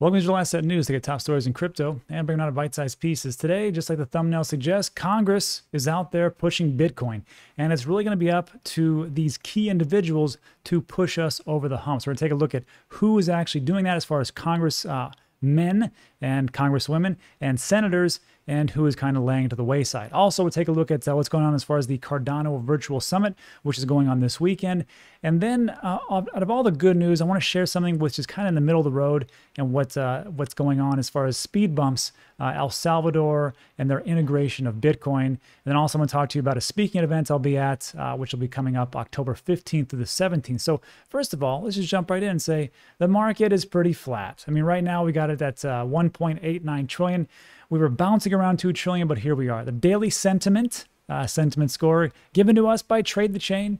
Welcome to your last set news to get top stories in crypto and bring out bite-sized pieces. Today, just like the thumbnail suggests, Congress is out there pushing Bitcoin, and it's really going to be up to these key individuals to push us over the hump. So we're going to take a look at who is actually doing that as far as Congress men and Congresswomen and senators, and who is kind of laying to the wayside. Also, we'll take a look at what's going on as far as the Cardano Virtual Summit, which is going on this weekend. And then out of all the good news, I want to share something which is kind of in the middle of the road and what's going on as far as speed bumps, El Salvador and their integration of Bitcoin. And then also I'm going to talk to you about a speaking event I'll be at, which will be coming up October 15th through the 17th. So first of all, let's just jump right in and say the market is pretty flat. I mean, right now we got it at 1.89 trillion. We were bouncing around 2 trillion, but here we are. The daily sentiment score given to us by Trade the Chain,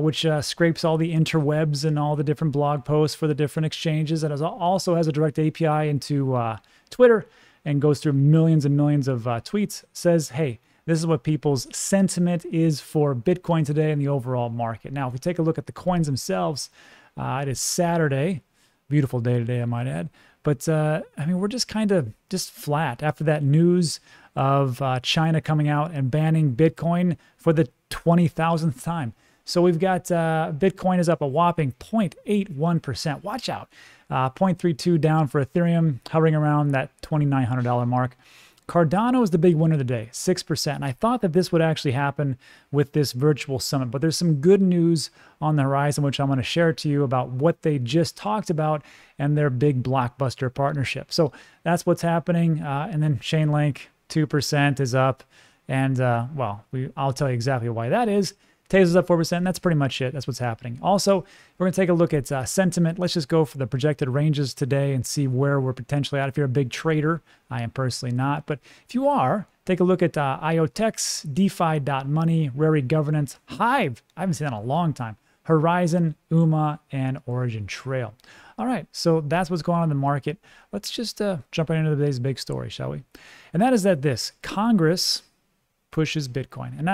which scrapes all the interwebs and all the different blog posts for the different exchanges, and also has a direct API into Twitter and goes through millions and millions of tweets, says, hey, this is what people's sentiment is for Bitcoin today and the overall market. Now, if we take a look at the coins themselves, it is Saturday. Beautiful day today, I might add. But I mean, we're just kind of just flat after that news of China coming out and banning Bitcoin for the 20,000th time. So we've got Bitcoin is up a whopping 0.81%. Watch out. 0.32 down for Ethereum, hovering around that $2,900 mark. Cardano is the big winner of the day, 6%. And I thought that this would actually happen with this virtual summit, but there's some good news on the horizon, which I'm going to share to you about what they just talked about and their big blockbuster partnership. So that's what's happening. And then Chainlink, 2% is up. And well, I'll tell you exactly why that is. Tesla's up 4%. That's pretty much it. That's what's happening. Also, we're going to take a look at sentiment. Let's just go for the projected ranges today and see where we're potentially at. If you're a big trader, I am personally not. But if you are, take a look at IOTEX, DeFi.money, Rary Governance, Hive. I haven't seen that in a long time. Horizon, UMA, and Origin Trail. All right, so that's what's going on in the market. Let's just jump right into today's big story, shall we? And that is that this Congress pushes Bitcoin. And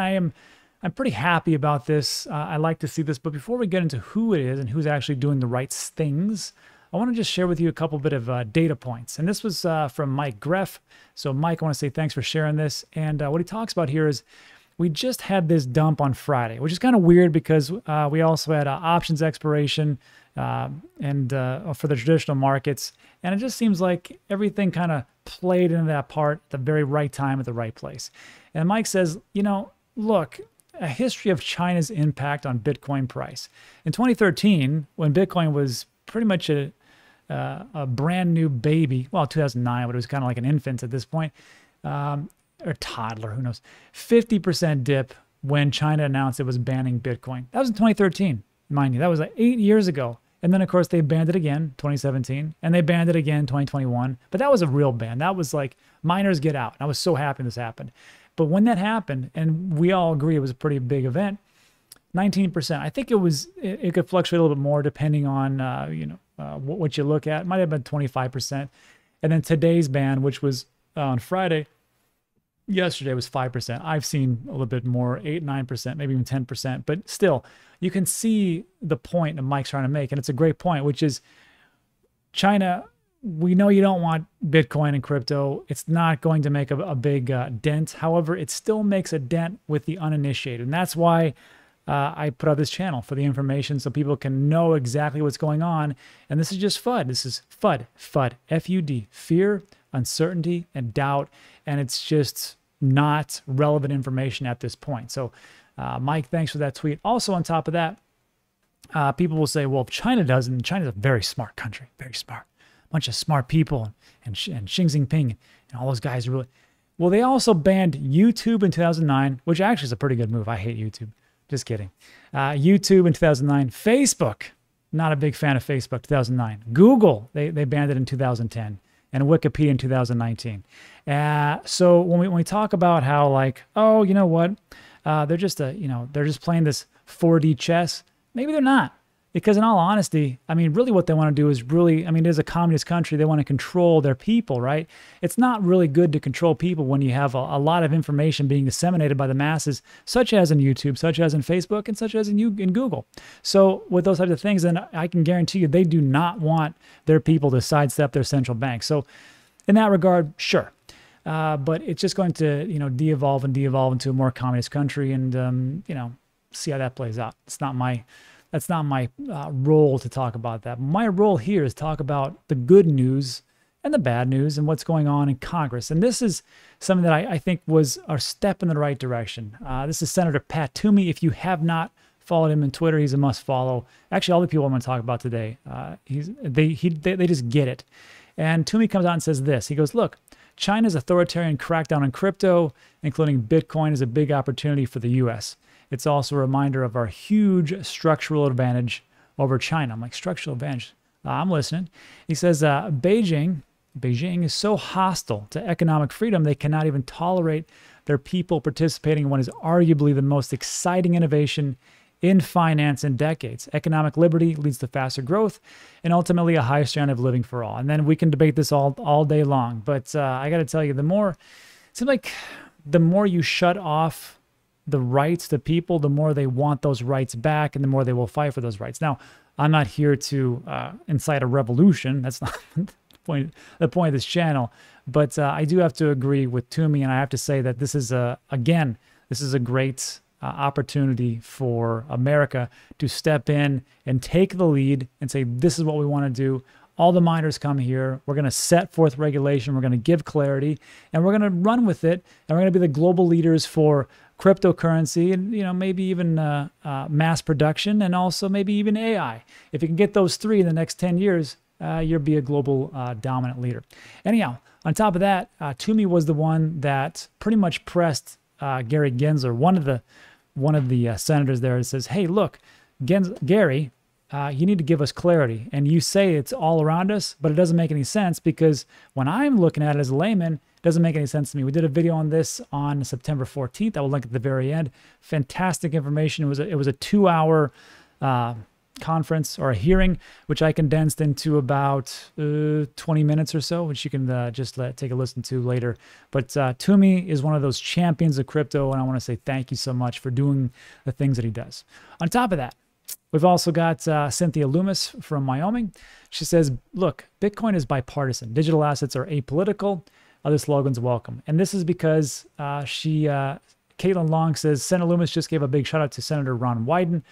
I'm pretty happy about this. I like to see this, but before we get into who it is and who's actually doing the right things, I want to just share with you a couple bit of data points. And this was from Mike Greff. So Mike, I want to say thanks for sharing this. And what he talks about here is we just had this dump on Friday, which is kind of weird because we also had options expiration and for the traditional markets. And it just seems like everything kind of played into that part at the very right time at the right place. And Mike says, you know, look, a history of China's impact on Bitcoin price. In 2013, when Bitcoin was pretty much a brand new baby, well, 2009, but it was kind of like an infant at this point, or toddler, who knows, 50% dip when China announced it was banning Bitcoin. That was in 2013, mind you. That was like 8 years ago. And then, of course, they banned it again, 2017, and they banned it again, 2021. But that was a real ban. That was like, miners get out. And I was so happy this happened. But when that happened, and we all agree it was a pretty big event, 19%. I think it could fluctuate a little bit more depending on you know what you look at. It might have been 25%. And then today's ban, which was on Friday, yesterday was 5%. I've seen a little bit more, 8, 9%, maybe even 10%. But still, you can see the point that Mike's trying to make, and it's a great point, which is China. We know you don't want Bitcoin and crypto. It's not going to make a big dent. However, it still makes a dent with the uninitiated. And that's why I put out this channel for the information so people can know exactly what's going on. And this is just FUD. This is FUD, FUD, F-U-D, fear, uncertainty, and doubt. And it's just not relevant information at this point. So Mike, thanks for that tweet. Also on top of that, people will say, well, if China doesn't, China's a very smart country, very smart. Bunch of smart people and Xi Jinping and all those guys are really well. They also banned YouTube in 2009, which actually is a pretty good move. I hate YouTube. Just kidding. YouTube in 2009. Facebook, not a big fan of Facebook. 2009. Google, they banned it in 2010, and Wikipedia in 2019. So when we talk about how like, oh, you know what, they're just playing this 4D chess. Maybe they're not. Because in all honesty, I mean, really what they want to do is really, I mean, it is a communist country. They want to control their people, right? It's not really good to control people when you have a lot of information being disseminated by the masses, such as in YouTube, such as in Facebook, and such as in Google. So with those types of things, then I can guarantee you they do not want their people to sidestep their central bank. So in that regard, sure. But it's just going to, you know, de-evolve and de-evolve into a more communist country and, you know, see how that plays out. It's not my... That's not my role to talk about that. My role here is talk about the good news and the bad news and what's going on in Congress. And this is something that I think was a step in the right direction. This is Senator Pat Toomey. If you have not followed him on Twitter, he's a must follow. Actually, all the people I'm going to talk about today, they just get it. And Toomey comes out and says this. He goes, look, China's authoritarian crackdown on crypto, including Bitcoin, is a big opportunity for the U.S. It's also a reminder of our huge structural advantage over China. I'm like, structural advantage? I'm listening. He says, Beijing is so hostile to economic freedom, they cannot even tolerate their people participating in what is arguably the most exciting innovation in finance in decades. Economic liberty leads to faster growth and ultimately a higher standard of living for all. And then we can debate this all day long. But I got to tell you, the more you shut off the rights to people, the more they want those rights back and the more they will fight for those rights. Now, I'm not here to incite a revolution. That's not the point of this channel. But I do have to agree with Toomey, and I have to say that this is, again, this is a great opportunity for America to step in and take the lead and say, this is what we want to do. All the miners come here. We're going to set forth regulation. We're going to give clarity, and we're going to run with it. And we're going to be the global leaders for cryptocurrency and, you know, maybe even mass production, and also maybe even AI. If you can get those three in the next 10 years, you'll be a global dominant leader. Anyhow, on top of that, Toomey was the one that pretty much pressed Gary Gensler, one of the senators there, and says, hey, look, Gary, you need to give us clarity. And you say it's all around us, but it doesn't make any sense, because when I'm looking at it as a layman, doesn't make any sense to me. We did a video on this on September 14th. I will link at the very end. Fantastic information. It was a two-hour conference or a hearing, which I condensed into about 20 minutes or so, which you can just take a listen to later. But Toomey is one of those champions of crypto, and I want to say thank you so much for doing the things that he does. On top of that, we've also got Cynthia Loomis from Wyoming. She says, look, Bitcoin is bipartisan. Digital assets are apolitical. Other slogans welcome. And this is because Caitlin Long says, Senator Loomis just gave a big shout out to Senator Ron Wyden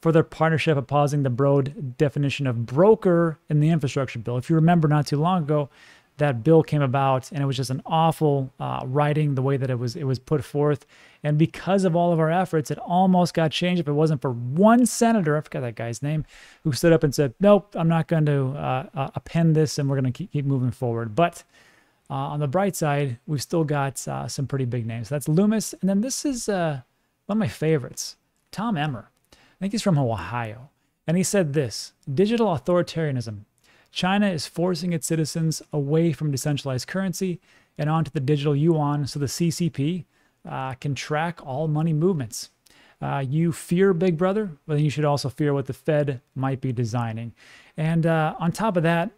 for their partnership opposing the broad definition of broker in the infrastructure bill. If you remember, not too long ago, that bill came about, and it was just an awful writing, the way that it was put forth. And because of all of our efforts, it almost got changed. If it wasn't for one senator, I forgot that guy's name, who stood up and said, nope, I'm not going to append this, and we're going to keep moving forward. But on the bright side, we've still got some pretty big names. That's Loomis. And then this is one of my favorites, Tom Emmer. I think he's from Ohio. And he said this, digital authoritarianism. China is forcing its citizens away from decentralized currency and onto the digital yuan, so the CCP can track all money movements. You fear Big Brother, but then you should also fear what the Fed might be designing. And on top of that,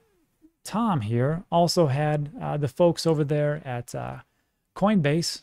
Tom here also had the folks over there at Coinbase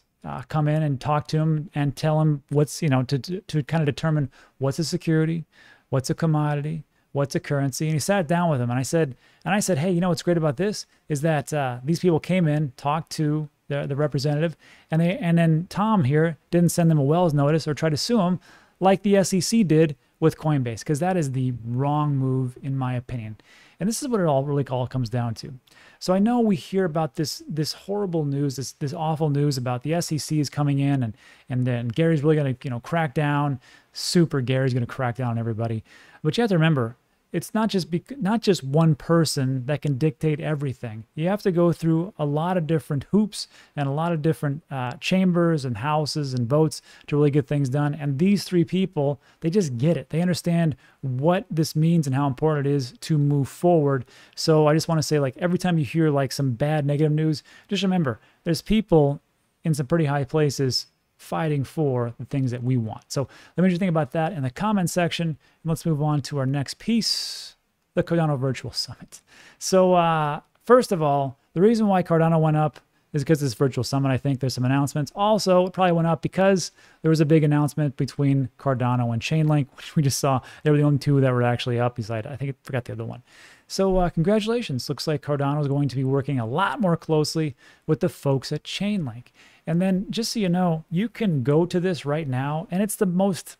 come in and talk to him and tell him what's, you know, to kind of determine what's a security, what's a commodity, what's a currency. And he sat down with him, and I said, hey, you know what's great about this is that these people came in, talked to the representative, and then Tom here didn't send them a Wells notice or try to sue him like the SEC did with Coinbase, because that is the wrong move, in my opinion. And this is what it all really comes down to. So I know we hear about this horrible news, this awful news about the SEC is coming in, and then Gary's really going to, you know, crack down. Super Gary's going to crack down on everybody. But you have to remember, it's not just one person that can dictate everything. You have to go through a lot of different hoops and a lot of different chambers and houses and votes to really get things done. And these three people, they just get it. They understand what this means and how important it is to move forward. So I just want to say, like, every time you hear like some bad negative news, just remember there's people in some pretty high places fighting for the things that we want. So let me just think about that in the comment section. And let's move on to our next piece, the Cardano Virtual Summit. So first of all, the reason why Cardano went up is because this virtual summit, I think there's some announcements. Also, it probably went up because there was a big announcement between Cardano and Chainlink, which we just saw. They were the only two that were actually up. He's like, I think I forgot the other one. So congratulations. Looks like Cardano is going to be working a lot more closely with the folks at Chainlink. And then just so you know, you can go to this right now, and it's the most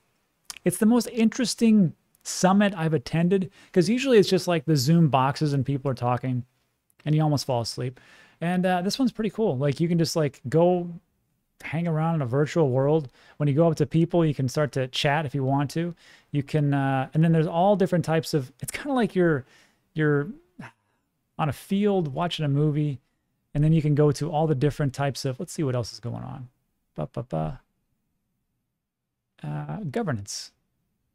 interesting summit I've attended, because usually it's just like the Zoom boxes and people are talking and you almost fall asleep. And this one's pretty cool. Like you can just like go hang around in a virtual world. When you go up to people, you can start to chat if you want to. You can, and then there's all different types of, it's kind of like you're on a field watching a movie, and then you can go to all the different types of, let's see what else is going on. Governance,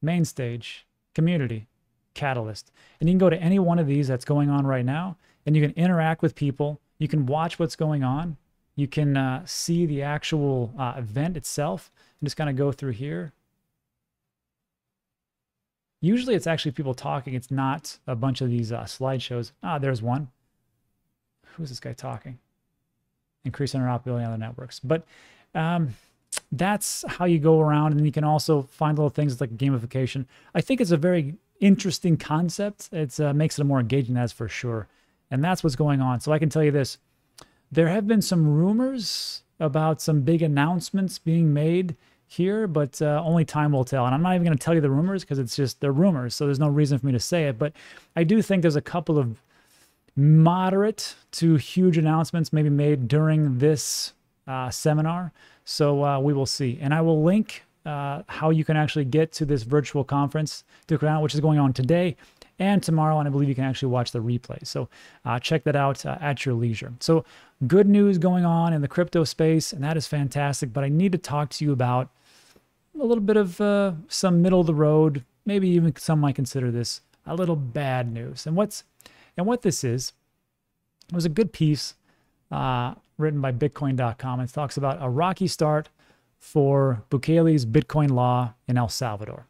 main stage, community, catalyst. And you can go to any one of these that's going on right now, and you can interact with people. You can watch what's going on. You can see the actual event itself. I'm just gonna go through here. Usually it's actually people talking. It's not a bunch of these slideshows. Ah, there's one. Who's this guy talking? Increasing interoperability on the networks. But that's how you go around, and you can also find little things like gamification. I think it's a very interesting concept. It makes it more engaging, that's for sure. And that's what's going on. So I can tell you this, there have been some rumors about some big announcements being made here, but only time will tell. And I'm not even going to tell you the rumors because it's just, they're rumors. So there's no reason for me to say it. But I do think there's a couple of moderate to huge announcements maybe made during this seminar. So we will see. And I will link how you can actually get to this virtual conference through Cardano, which is going on today and tomorrow, and I believe you can actually watch the replay. So check that out at your leisure. So good news going on in the crypto space, and that is fantastic, but I need to talk to you about a little bit of some middle of the road, maybe even some might consider this a little bad news. And what this is, it was a good piece written by Bitcoin.com. It talks about a rocky start for Bukele's Bitcoin law in El Salvador.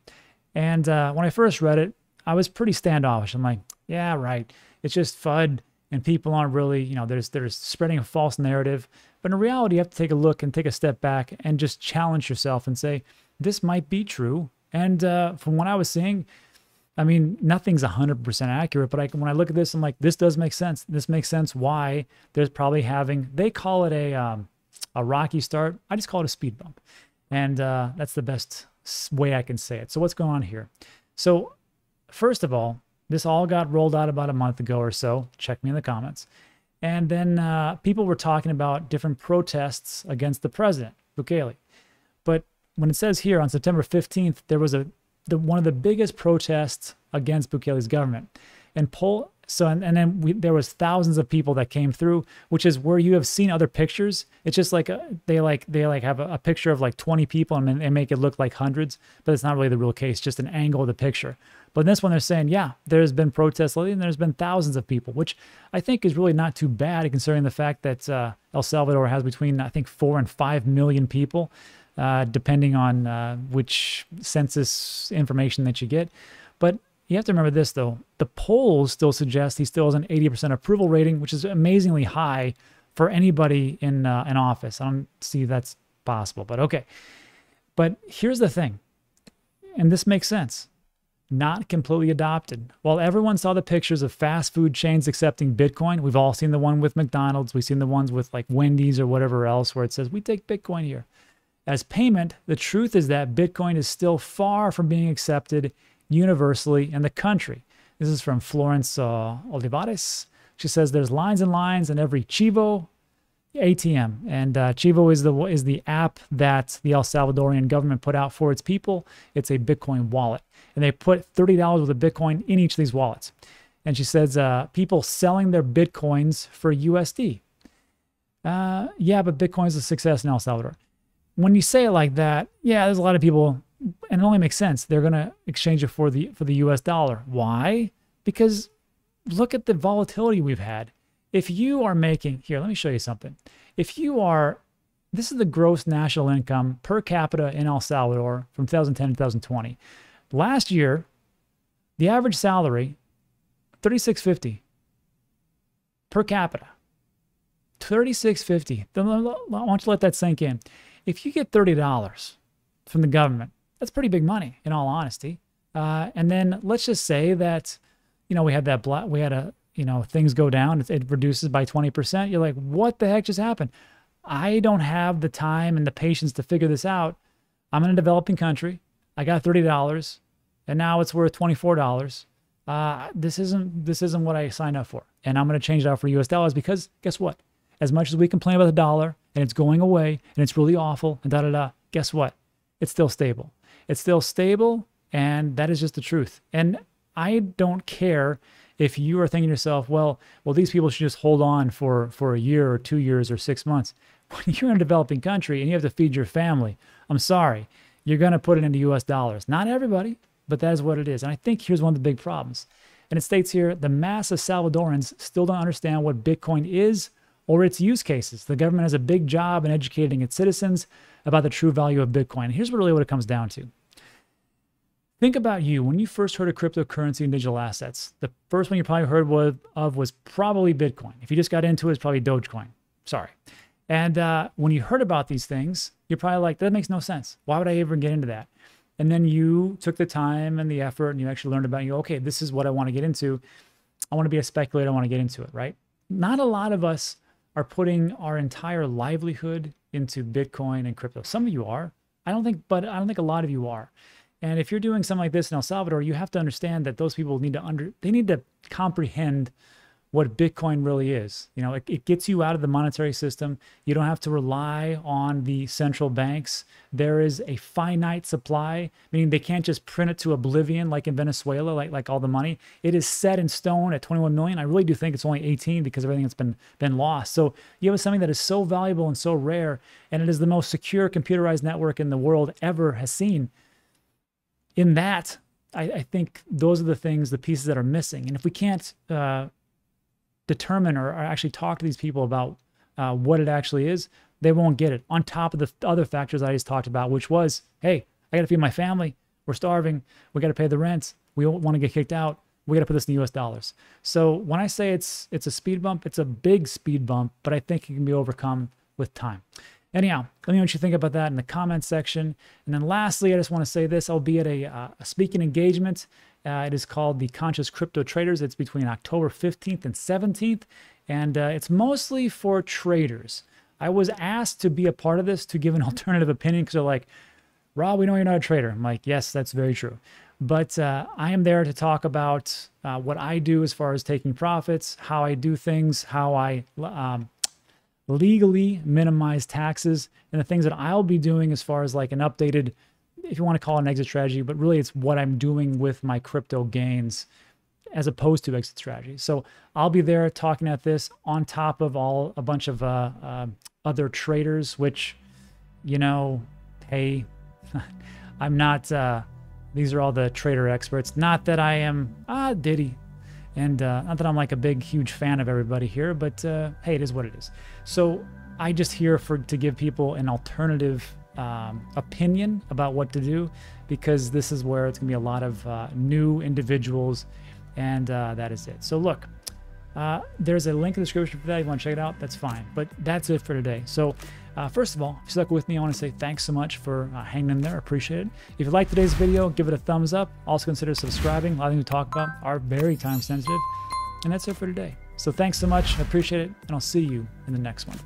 And when I first read it, I was pretty standoffish. I'm like, yeah, right. It's just FUD and people aren't really, you know, there's spreading a false narrative. But in reality, you have to take a look and take a step back and just challenge yourself and say, this might be true. And from what I was seeing, I mean, nothing's 100% accurate, but when I look at this, I'm like, this does make sense. This makes sense why there's probably having, they call it a rocky start. I just call it a speed bump. And that's the best way I can say it. So what's going on here? So first of all, this all got rolled out about a month ago or so. Check me in the comments. And then people were talking about different protests against the president, Bukele. But when it says here on September 15th, there was one of the biggest protests against Bukele's government. And then there was thousands of people that came through, which is where you have seen other pictures. It's just like they have a picture of like 20 people and they make it look like hundreds, but it's not really the real case, just an angle of the picture. But in this one, they're saying, yeah, there's been protests lately and there's been thousands of people, which I think is really not too bad considering the fact that El Salvador has between, I think, 4 and 5 million people, depending on which census information that you get. But you have to remember this, though. The polls still suggest he still has an 80% approval rating, which is amazingly high for anybody in an office. I don't see that's possible, but okay. But here's the thing, and this makes sense. Not completely adopted. While everyone saw the pictures of fast food chains accepting Bitcoin, we've all seen the one with McDonald's. We've seen the ones with like Wendy's or whatever else where it says, we take Bitcoin here as payment. The truth is that Bitcoin is still far from being accepted universally in the country. This is from Florence Olivares. She says there's lines and lines in every Chivo ATM, and Chivo is the app that the El Salvadorian government put out for its people. It's a Bitcoin wallet, and they put $30 worth of Bitcoin in each of these wallets. And she says people selling their Bitcoins for USD. Yeah, but Bitcoin's a success in El Salvador. When you say it like that, yeah, there's a lot of people. And it only makes sense. They're going to exchange it for the US dollar. Why? Because look at the volatility we've had. If you are making, here, let me show you something. If you are This is the gross national income per capita in El Salvador from 2010 to 2020. Last year, the average salary, $36.50 per capita. $36.50. I want you to let that sink in. If you get $30 from the government, that's pretty big money, in all honesty. And then let's just say that, you know, things go down. It reduces by 20%. You're like, what the heck just happened? I don't have the time and the patience to figure this out. I'm in a developing country. I got $30, and now it's worth $24. This isn't what I signed up for. And I'm going to change it out for U.S. dollars because guess what? As much as we complain about the dollar and it's going away and it's really awful and da-da-da, guess what? It's still stable. It's still stable, and that is just the truth. And I don't care if you are thinking to yourself, well, these people should just hold on for a year or 2 years or 6 months. When you're in a developing country and you have to feed your family, I'm sorry, you're going to put it into U.S. dollars. Not everybody, but that is what it is. And I think here's one of the big problems. And it states here, the mass of Salvadorans still don't understand what Bitcoin is or its use cases. The government has a big job in educating its citizens about the true value of Bitcoin. Here's what it comes down to. Think about you. When you first heard of cryptocurrency and digital assets, the first one you probably heard of was probably Bitcoin. If you just got into it, it's probably Dogecoin. Sorry. And when you heard about these things, you're probably like, that makes no sense. Why would I ever get into that? And then you took the time and the effort and you actually learned about it. You go, okay, this is what I want to get into. I want to be a speculator. I want to get into it, right? Not a lot of us are putting our entire livelihood into Bitcoin and crypto. Some of you are. I don't think a lot of you are. And if you're doing something like this in El Salvador, you have to understand that those people need to comprehend what Bitcoin really is. You know, it gets you out of the monetary system. You don't have to rely on the central banks. There is a finite supply, meaning they can't just print it to oblivion like in Venezuela, like all the money. It is set in stone at 21 million. I really do think it's only 18 because everything that's been lost. So you have something that is so valuable and so rare, and it is the most secure computerized network in the world ever has seen. In that, I think those are the things, the pieces that are missing. And if we can't determine or actually talk to these people about what it actually is, they won't get it. On top of the other factors I just talked about, which was, hey, I got to feed my family. We're starving. We got to pay the rent. We don't want to get kicked out. We got to put this in U.S. dollars. So when I say it's a speed bump, it's a big speed bump, but I think it can be overcome with time. Anyhow, let me know what you think about that in the comments section. And then lastly, I just want to say this. I'll be at a speaking engagement. It is called the Conscious Crypto Traders. It's between October 15th and 17th, and it's mostly for traders. I was asked to be a part of this to give an alternative opinion because they're like, Rob, we know you're not a trader. I'm like, yes, that's very true. But I am there to talk about what I do as far as taking profits, how I do things, how I... legally minimize taxes, and the things that I'll be doing as far as like an updated, if you want to call it an exit strategy, but really it's what I'm doing with my crypto gains as opposed to exit strategy. So I'll be there talking at this on top of a bunch of other traders, which, you know, hey, I'm not, these are all the trader experts. Not that I am, Diddy. And not that I'm like a big, huge fan of everybody here, but hey, it is what it is. So I just here to give people an alternative opinion about what to do, because this is where it's going to be a lot of new individuals, and that is it. So look, there's a link in the description for that. If you want to check it out, that's fine. But that's it for today. So first of all, if you stuck with me, I want to say thanks so much for hanging in there. I appreciate it. If you liked today's video, give it a thumbs up. Also consider subscribing. A lot of things we talk about are very time sensitive. And that's it for today. So thanks so much. I appreciate it. And I'll see you in the next one.